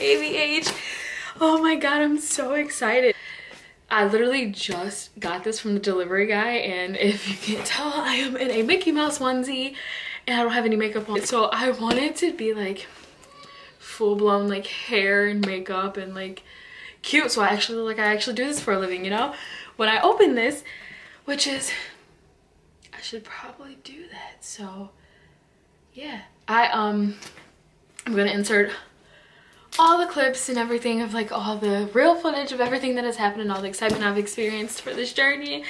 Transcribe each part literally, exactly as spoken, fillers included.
A B H. Oh my god, I'm so excited. I literally just got this from the delivery guy, and if you can't tell, I am in a Mickey Mouse onesie and I don't have any makeup on. So I wanted to be like full-blown like hair and makeup and like cute, so I actually like I actually do this for a living, you know. When I open this, which is, I should probably do that. So yeah, I um I'm gonna insert all the clips and everything of like all the real footage of everything that has happened and all the excitement I've experienced for this journey.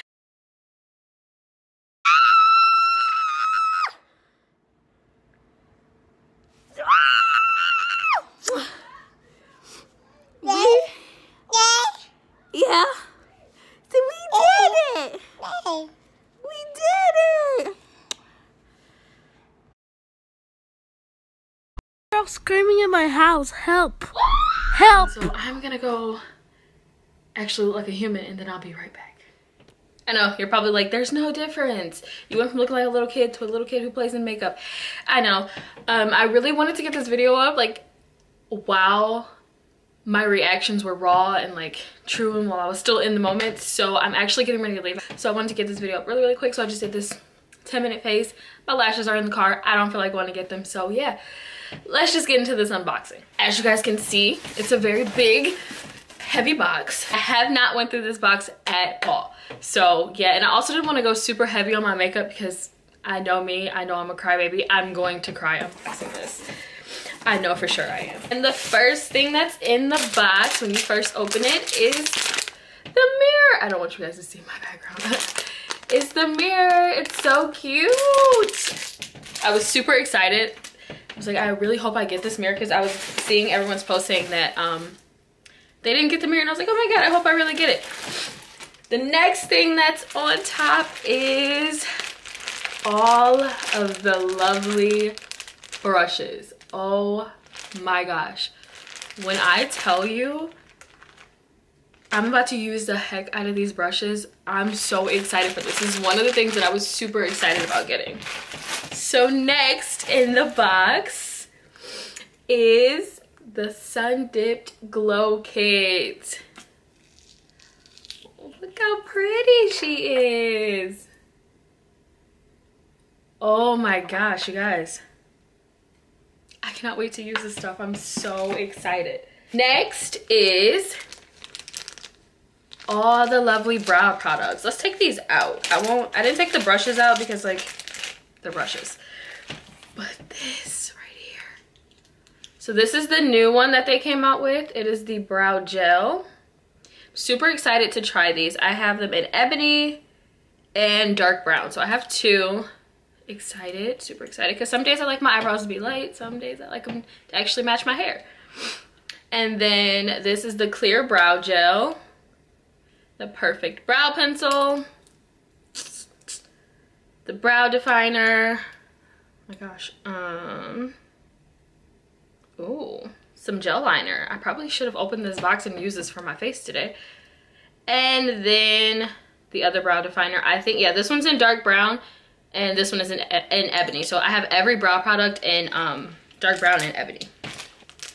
Yeah. So we did it. We did it. I'm screaming in my house. Help! Help! So I'm gonna go actually look like a human, and then I'll be right back. I know you're probably like, "There's no difference. You went from looking like a little kid to a little kid who plays in makeup." I know. Um, I really wanted to get this video up, like, wow. My reactions were raw and like true and while I was still in the moment. So I'm actually getting ready to leave. So I wanted to get this video up really, really quick. So I just did this ten minute face. My lashes are in the car. I don't feel like going to get them. So yeah, let's just get into this unboxing. As you guys can see, it's a very big, heavy box. I have not went through this box at all. So yeah, and I also didn't want to go super heavy on my makeup because I know me, I know I'm a crybaby. I'm going to cry unboxing this. I know for sure I am. And the first thing that's in the box when you first open it is the mirror. I don't want you guys to see my background. It's the mirror. It's so cute. I was super excited. I was like, I really hope I get this mirror because I was seeing everyone's post saying that um, they didn't get the mirror. And I was like, oh my God, I hope I really get it. The next thing that's on top is all of the lovely brushes. Oh my gosh, when I tell you I'm about to use the heck out of these brushes, I'm so excited for this. This is one of the things that I was super excited about getting. So next in the box is the Sun Dipped Glow Kit. Look how pretty she is. Oh my gosh, you guys, I cannot wait to use this stuff. I'm so excited. Next is all the lovely brow products. Let's take these out. I won't, I didn't take the brushes out because like the brushes, but this right here. So this is the new one that they came out with. It is the brow gel. Super excited to try these. I have them in ebony and dark brown. So I have two. Excited, super excited, because some days I like my eyebrows to be light, some days I like them to actually match my hair. And then this is the clear brow gel, the perfect brow pencil, the brow definer. Oh my gosh, um oh, some gel liner. I probably should have opened this box and used this for my face today. And then the other brow definer, I think. Yeah, this one's in dark brown. And this one is in, in ebony. So I have every brow product in um, dark brown and ebony.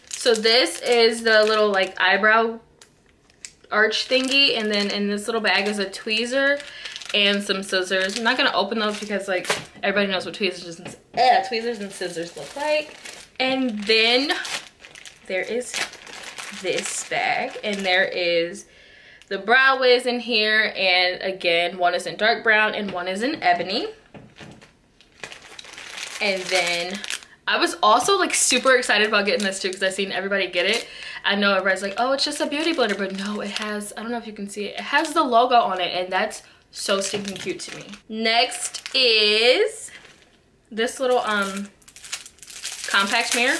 So this is the little like eyebrow arch thingy. And then in this little bag is a tweezer and some scissors. I'm not going to open those because like everybody knows what tweezers and, uh, tweezers and scissors look like. And then there is this bag. And there is the brow wiz in here. And again, one is in dark brown and one is in ebony. And then I was also like super excited about getting this too because I've seen everybody get it. I know everybody's like, oh, it's just a beauty blender, but no, it has, I don't know if you can see it, it has the logo on it, and that's so stinking cute to me. Next is this little um compact mirror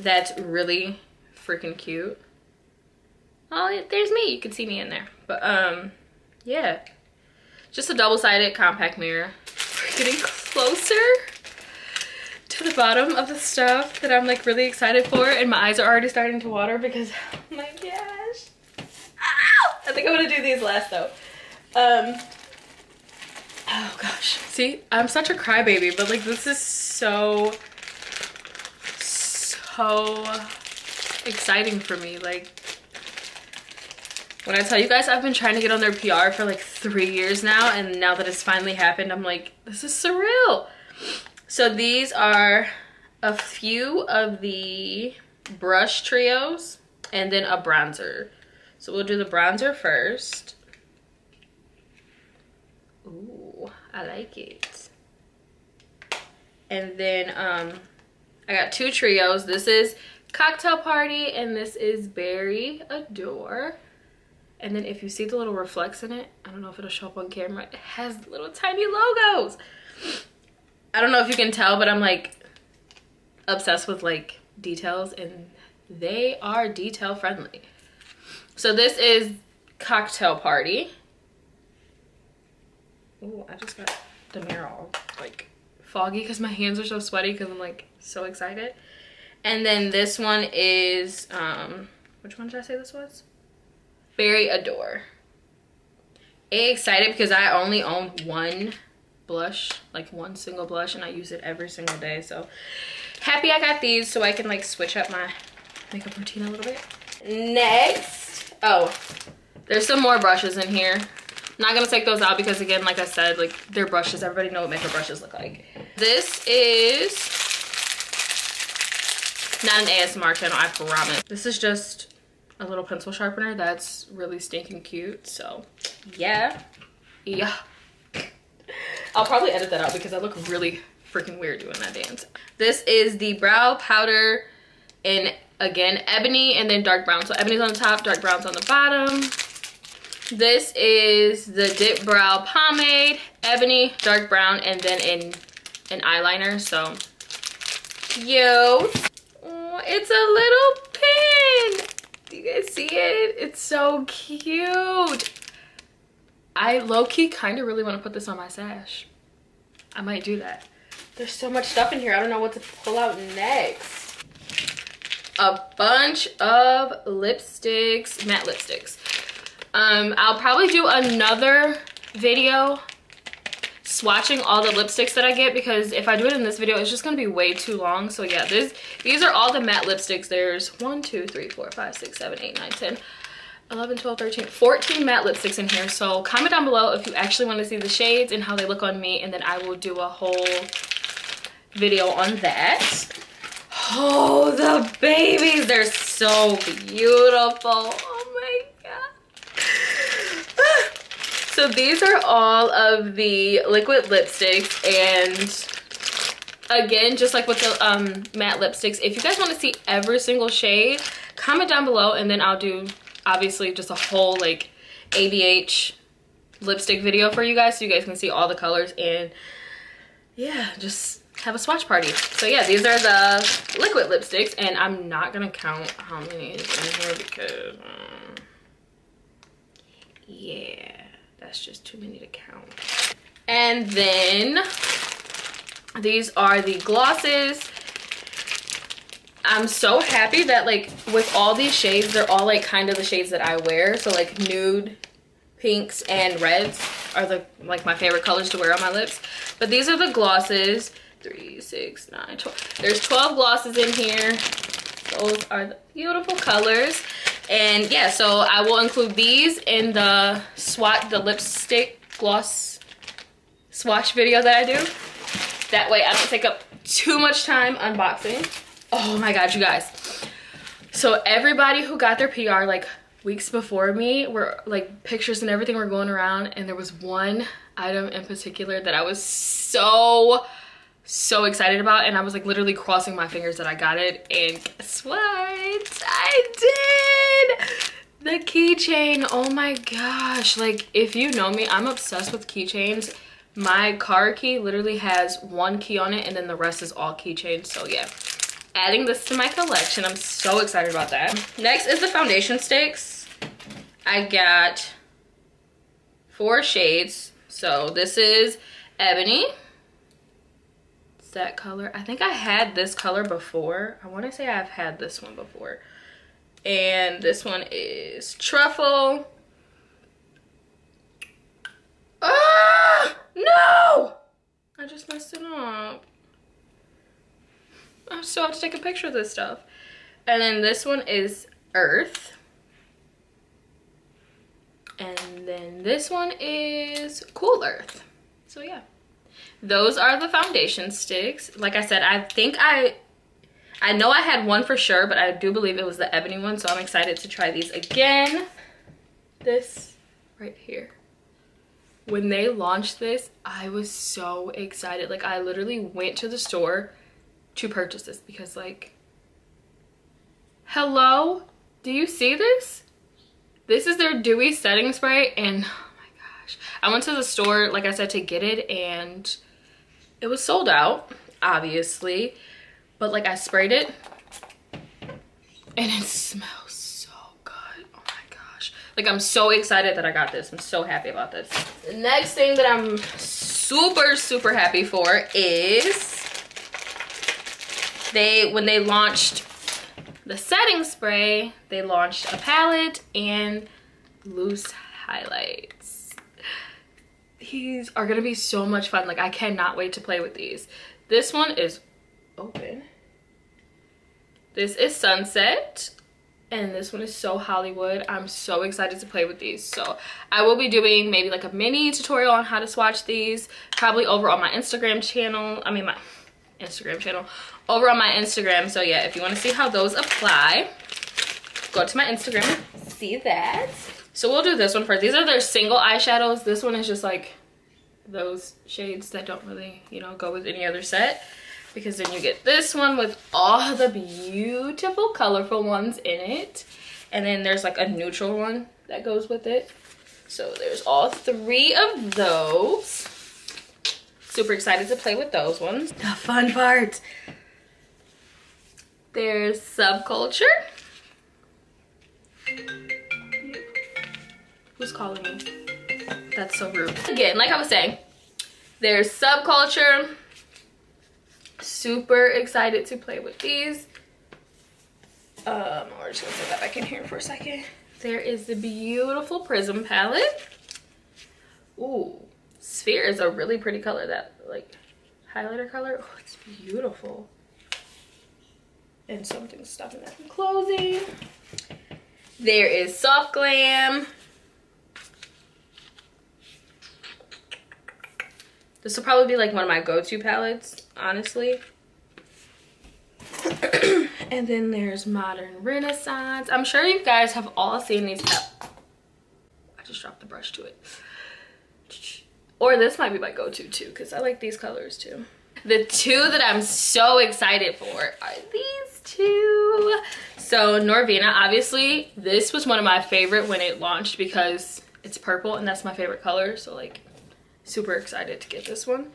that's really freaking cute. Oh, there's me, you can see me in there. But um yeah, just a double-sided compact mirror. We're getting closer to the bottom of the stuff that I'm like really excited for, and my eyes are already starting to water because oh my gosh. Ow! I think I'm gonna do these last though. Um oh gosh, see, I'm such a crybaby, but like this is so so exciting for me. Like, when I tell you guys I've been trying to get on their P R for like three years now, and now that it's finally happened, I'm like, this is surreal. So these are a few of the brush trios and then a bronzer. So we'll do the bronzer first. Ooh, I like it. And then um, I got two trios. This is Cocktail Party and this is Berry Adore. And then if you see the little reflex in it, I don't know if it'll show up on camera, it has little tiny logos. I don't know if you can tell, but I'm like obsessed with like details, and they are detail friendly. So this is Cocktail Party. Oh, I just got the mirror all like foggy because my hands are so sweaty because I'm like so excited. And then this one is, um, which one did I say this was? Berry Adore. Excited because I only own one blush, like one single blush, and I use it every single day. So happy I got these so I can like switch up my makeup routine a little bit. Next, oh, there's some more brushes in here. I'm not gonna take those out because again, like I said, like they're brushes. Everybody know what makeup brushes look like. This is not an A S M R channel, I promise. This is just a little pencil sharpener that's really stinking cute. So yeah, yeah. I'll probably edit that out because I look really freaking weird doing that dance. This is the brow powder in, again, ebony and then dark brown. So ebony's on the top, dark brown's on the bottom. This is the Dip Brow Pomade, ebony, dark brown, and then in an eyeliner. So cute. Oh, it's a little pin. Do you guys see it? It's so cute. I low-key kind of really want to put this on my sash. I might do that. There's so much stuff in here. I don't know what to pull out next. A bunch of lipsticks, matte lipsticks. Um, I'll probably do another video swatching all the lipsticks that I get, because if I do it in this video, it's just going to be way too long. So yeah, this, these are all the matte lipsticks. There's one, two, three, four, five, six, seven, eight, nine, ten, eleven, twelve, thirteen, fourteen matte lipsticks in here. So comment down below if you actually want to see the shades and how they look on me, and then I will do a whole video on that. Oh, the babies, they're so beautiful. Oh my god. So these are all of the liquid lipsticks, and again, just like with the um, matte lipsticks, if you guys want to see every single shade, comment down below, and then I'll do obviously just a whole like A B H lipstick video for you guys so you guys can see all the colors, and yeah, just have a swatch party. So yeah, these are the liquid lipsticks, and I'm not gonna count how many is in here because um, yeah, that's just too many to count. And then these are the glosses. I'm so happy that like with all these shades, they're all like kind of the shades that I wear. So like nude, pinks, and reds are the like my favorite colors to wear on my lips. But these are the glosses. three, six, nine, twelve. There's twelve glosses in here. Those are the beautiful colors. And yeah, so I will include these in the swatch, the lipstick gloss swatch video that I do. That way I don't take up too much time unboxing. Oh my god, you guys. So everybody who got their P R like weeks before me were like, pictures and everything were going around, and there was one item in particular that I was so, so excited about, and I was like literally crossing my fingers that I got it, and guess what? I did! The keychain, oh my gosh. Like, if you know me, I'm obsessed with keychains. My car key literally has one key on it, and then the rest is all keychains, so yeah. Adding this to my collection. I'm so excited about that. Next is the foundation sticks. I got four shades. So this is ebony. It's that color. I think I had this color before. I want to say I've had this one before. And this one is truffle. Ah! No! I just messed it up. I still have to take a picture of this stuff. And then this one is Earth. And then this one is Cool Earth. So yeah, those are the foundation sticks. Like I said, I think I, I know I had one for sure, but I do believe it was the ebony one. So I'm excited to try these again. This right here. When they launched this, I was so excited. Like, I literally went to the store to purchase this because, like, hello? Do you see this? This is their dewy setting spray, and oh my gosh. I went to the store, like I said, to get it, and it was sold out, obviously. But, like, I sprayed it, and it smells so good. Oh my gosh. Like, I'm so excited that I got this. I'm so happy about this. The next thing that I'm super, super happy for is they, when they launched the setting spray, they launched a palette and loose highlights. These are gonna be so much fun. Like, I cannot wait to play with these. This one is open. This is Sunset. And this one is So Hollywood. I'm so excited to play with these. So I will be doing maybe like a mini tutorial on how to swatch these, probably over on my Instagram channel. I mean, my Instagram channel over on my Instagram. So yeah, if you want to see how those apply, go to my Instagram, see that. So we'll do this one first. These are their single eyeshadows. This one is just like those shades that don't really, you know, go with any other set, because then you get this one with all the beautiful colorful ones in it, and then there's like a neutral one that goes with it. So there's all three of those. Super excited to play with those ones. The fun part. There's Subculture. Who's calling me? That's so rude. Again, like I was saying, there's Subculture. Super excited to play with these. Um, we're just gonna set that back in here for a second. There is the beautiful Prism palette. Ooh. Sphere is a really pretty color, that like highlighter color. Oh, it's beautiful. And something's stopping that from closing. There is Soft Glam. This will probably be like one of my go-to palettes, honestly. And then there's Modern Renaissance. I'm sure you guys have all seen these. Oh, I just dropped the brush to it. Or this might be my go-to too, because I like these colors too. The two that I'm so excited for are these two. So Norvina, obviously, this was one of my favorite when it launched because it's purple and that's my favorite color. So like, super excited to get this one.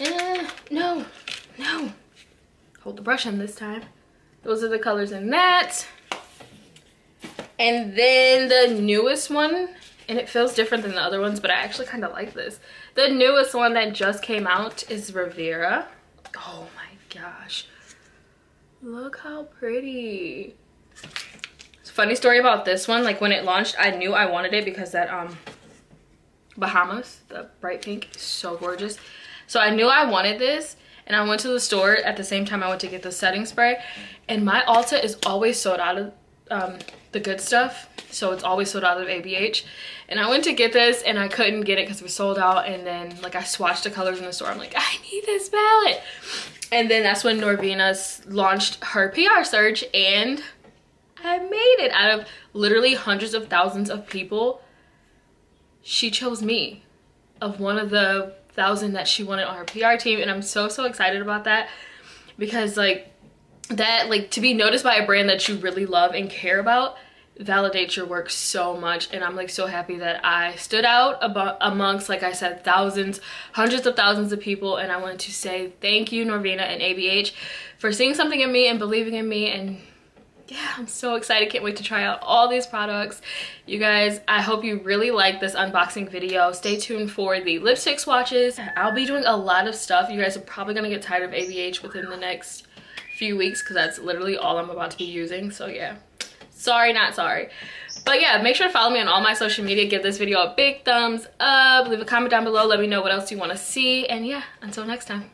Uh, no, no. Hold the brush in this time. Those are the colors in that. And then the newest one, and it feels different than the other ones, but I actually kind of like this. The newest one that just came out is Riviera. Oh my gosh. Look how pretty. It's a funny story about this one. Like, when it launched, I knew I wanted it because that um, Bahamas, the bright pink, is so gorgeous. So I knew I wanted this, and I went to the store at the same time I went to get the setting spray. And my Ulta is always sold out of um, the good stuff. So it's always sold out of A B H. And I went to get this and I couldn't get it because it was sold out. And then like I swatched the colors in the store. I'm like, I need this palette. And then that's when Norvina launched her P R search, and I made it. Out of literally hundreds of thousands of people, she chose me of one of the thousand that she wanted on her P R team. And I'm so, so excited about that, because like that, like to be noticed by a brand that you really love and care about validate your work so much. And I'm like so happy that I stood out about amongst, like I said, thousands, hundreds of thousands of people. And I wanted to say thank you, Norvina and A B H, for seeing something in me and believing in me. And yeah, I'm so excited. Can't wait to try out all these products. You guys, I hope you really like this unboxing video. Stay tuned for the lipstick swatches. I'll be doing a lot of stuff. You guys are probably gonna get tired of A B H within the next few weeks, because that's literally all I'm about to be using. So yeah, sorry, not sorry. But yeah, make sure to follow me on all my social media. Give this video a big thumbs up. Leave a comment down below. Let me know what else you want to see. And yeah, until next time.